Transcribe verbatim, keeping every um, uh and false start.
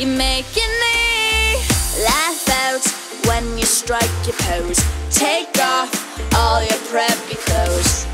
You're making me laugh out when you strike your pose. Take off all your preppy clothes.